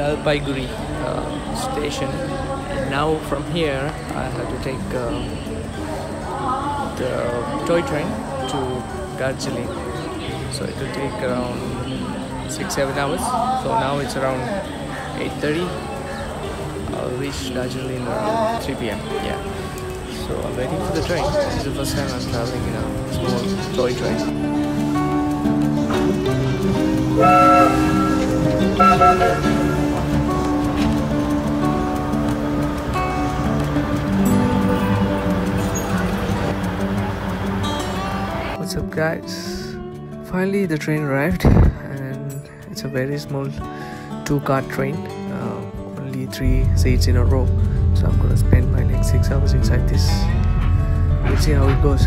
Jalpaiguri station. And now from here I have to take the toy train to Darjeeling. So it will take around 6-7 hours. So now it's around 8:30. I'll reach Darjeeling around 3 p.m. Yeah. So I'm waiting for the train. This is the first time I'm traveling in a small toy train. What's up, guys? Finally the train arrived, and it's a very small two-car train, only 3 seats in a row, so I'm gonna spend my next 6 hours inside this. We'll see how it goes.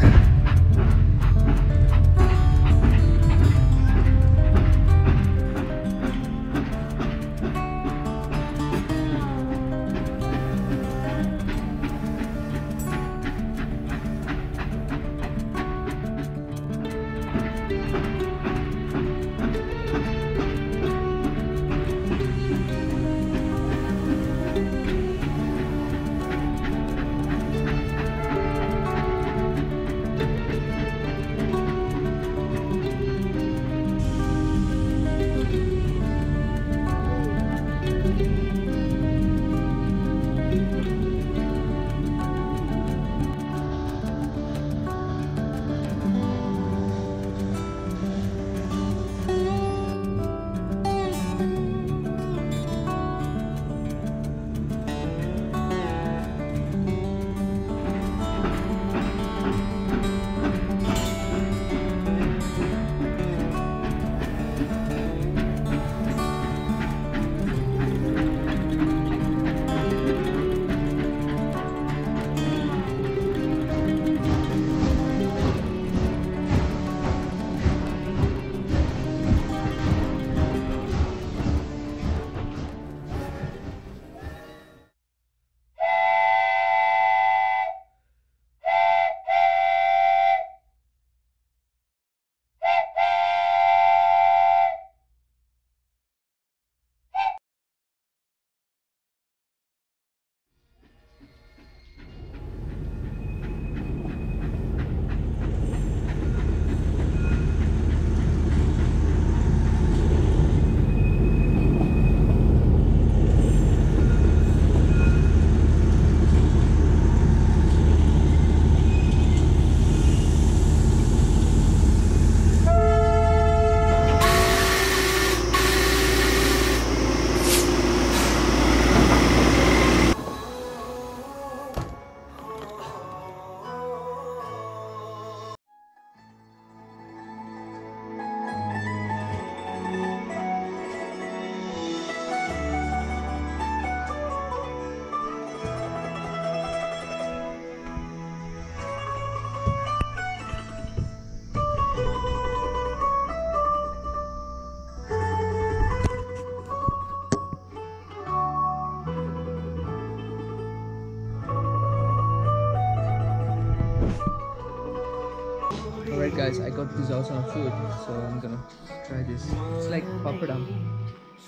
Alright guys, I got this awesome food, so I'm gonna try this. It's like papadam,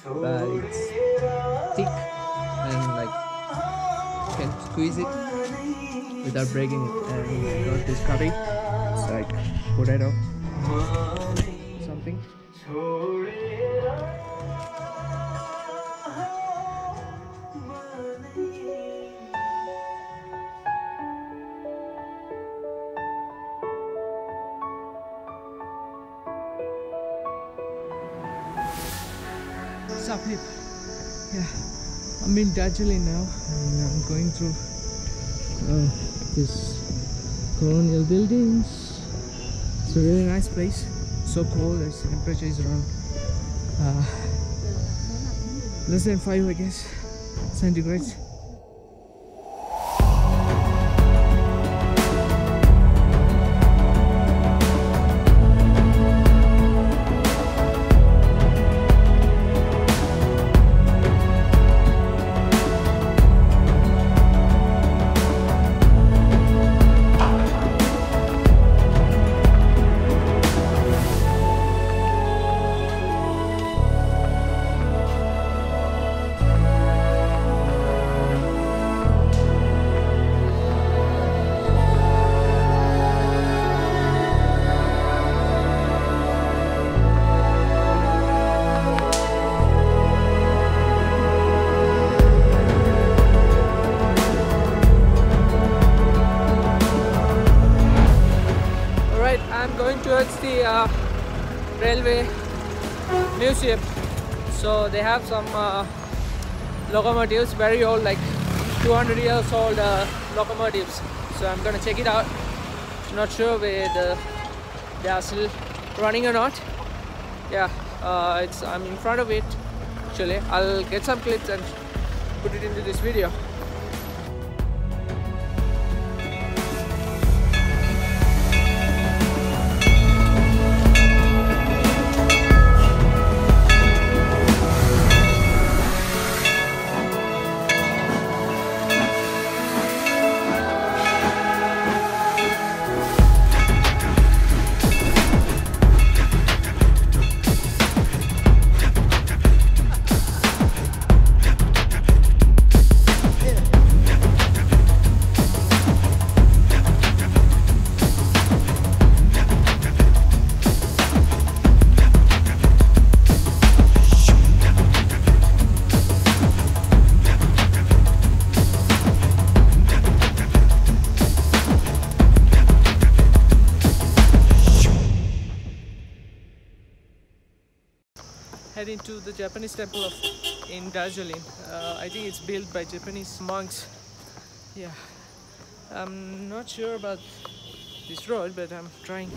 but it's thick and like you can squeeze it without breaking it. And I got this curry, it's like potato something. Yeah, I'm in Darjeeling now, and I'm going through these colonial buildings. It's a really nice place. So cold, the temperature is around less than 5, I guess, centigrades. railway museum. So they have some locomotives, very old, like 200 years old locomotives. So I'm gonna check it out. Not sure whether they are still running or not. Yeah, I'm in front of it. Actually, I'll get some clips and put it into this video. Heading to the Japanese temple in Darjeeling. I think it's built by Japanese monks. Yeah, I'm not sure about this road, but I'm trying.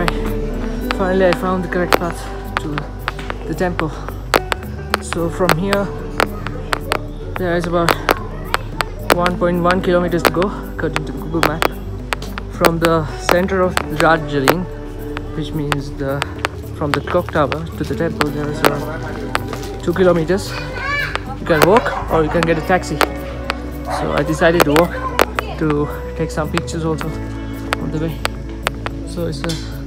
Right, finally I found the correct path to the temple. So from here, there is about 1.1 kilometers to go, according to Google Map, from the center of Darjeeling, which means from the clock tower to the temple, there is around 2 kilometers. You can walk or you can get a taxi. So I decided to walk to take some pictures also on the way. So it's a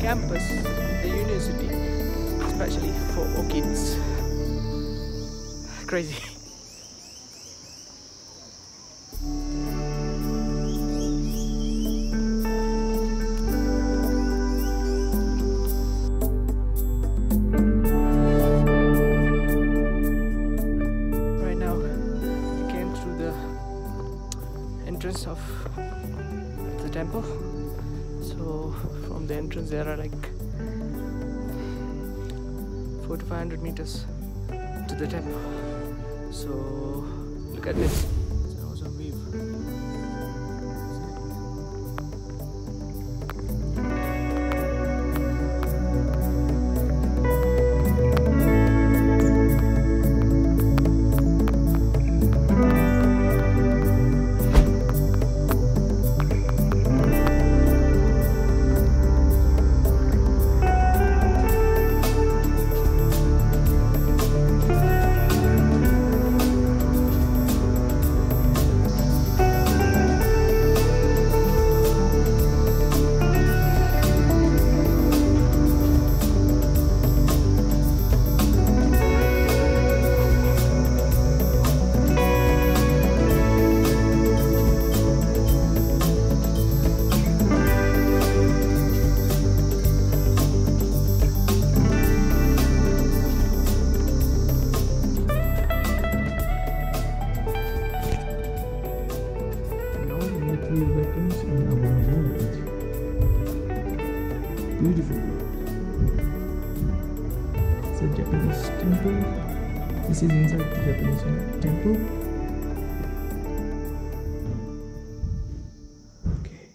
campus, the university, especially for orchids. Crazy. Right now, we came through the entrance of the temple. So from the entrance there are like 400 to 500 meters to the temple. So look at this. It's an awesome view. Beautiful. Such Japanese temple. This is inside the Japanese temple. Okay.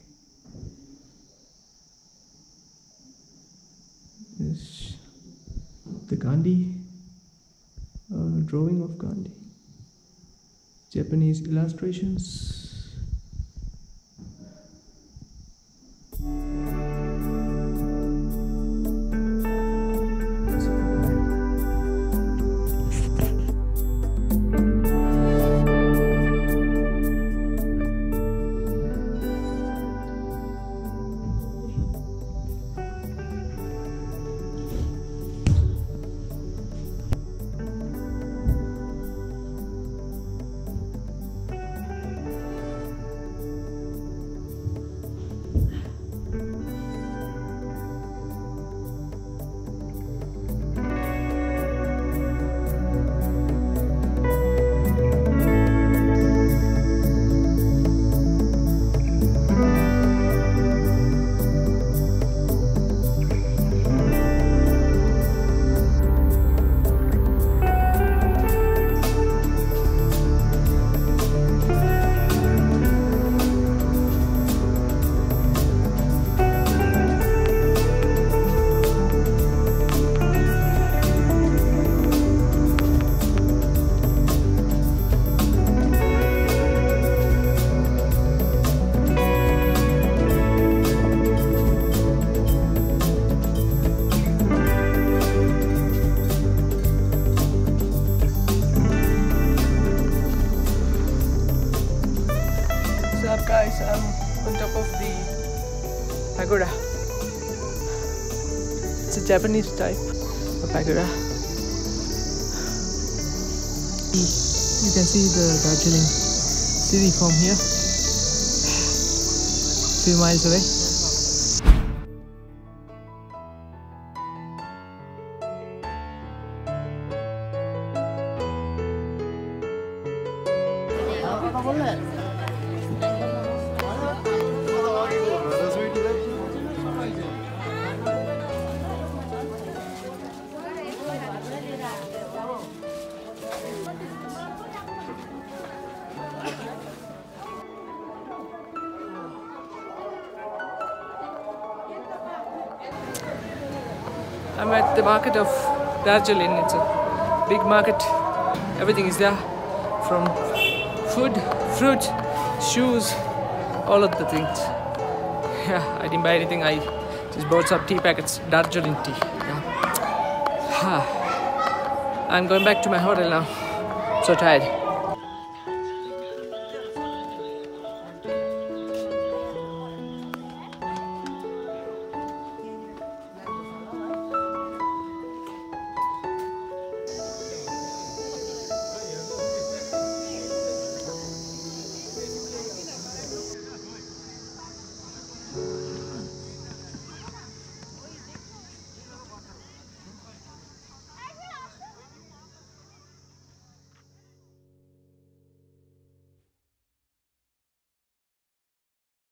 This the Gandhi drawing of Gandhi. Japanese illustrations. Guys, I'm on top of the pagoda. It's a Japanese type of pagoda. You can see the Darjeeling city from here, a few miles away. I'm at the market of Darjeeling. It's a big market. Everything is there, from food, fruit, shoes, all of the things. Yeah, I didn't buy anything. I just bought some tea packets, Darjeeling tea. Yeah. I'm going back to my hotel now. So tired.